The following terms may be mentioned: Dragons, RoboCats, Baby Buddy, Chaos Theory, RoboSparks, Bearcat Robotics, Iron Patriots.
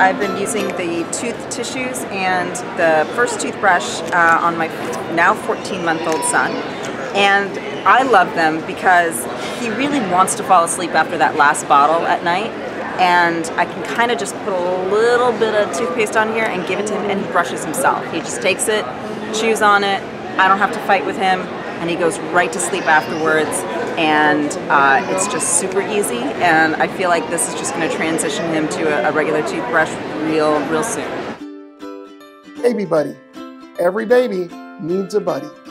I've been using the tooth tissues and the first toothbrush on my now 14-month-old son. And I love them because he really wants to fall asleep after that last bottle at night. And I can kind of just put a little bit of toothpaste on here and give it to him, and he brushes himself. He just takes it, chews on it, I don't have to fight with him, and he goes right to sleep afterwards. And it's just super easy, and I feel like this is just going to transition him to a regular toothbrush real soon. Baby Buddy. Every baby needs a buddy.